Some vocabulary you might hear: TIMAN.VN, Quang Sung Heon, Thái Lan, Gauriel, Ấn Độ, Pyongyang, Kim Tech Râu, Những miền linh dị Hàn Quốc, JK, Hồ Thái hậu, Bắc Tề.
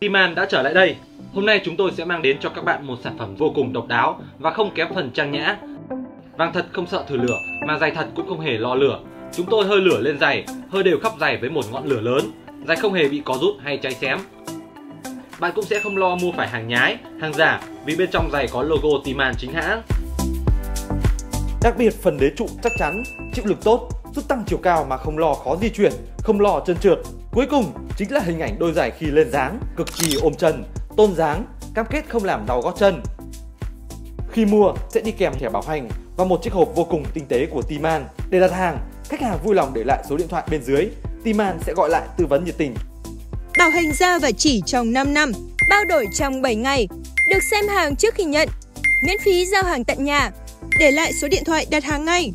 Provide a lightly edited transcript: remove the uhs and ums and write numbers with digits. Timan đã trở lại đây. Hôm nay chúng tôi sẽ mang đến cho các bạn một sản phẩm vô cùng độc đáo và không kém phần trang nhã. Vàng thật không sợ thử lửa, mà giày thật cũng không hề lo lửa. Chúng tôi hơi lửa lên giày, hơi đều khắp giày với một ngọn lửa lớn. Giày không hề bị có rút hay cháy xém. Bạn cũng sẽ không lo mua phải hàng nhái, hàng giả vì bên trong giày có logo Timan chính hãng. Đặc biệt phần đế trụ chắc chắn, chịu lực tốt, giúp tăng chiều cao mà không lo khó di chuyển, không lo trơn trượt. Cuối cùng chính là hình ảnh đôi giày khi lên dáng, cực kỳ ôm chân, tôn dáng, cam kết không làm đau gót chân. Khi mua sẽ đi kèm thẻ bảo hành và một chiếc hộp vô cùng tinh tế của Timan. Để đặt hàng, khách hàng vui lòng để lại số điện thoại bên dưới, Timan sẽ gọi lại tư vấn nhiệt tình. Bảo hành ra và chỉ trong 5 năm, bao đổi trong 7 ngày, được xem hàng trước khi nhận, miễn phí giao hàng tận nhà. Để lại số điện thoại đặt hàng ngay.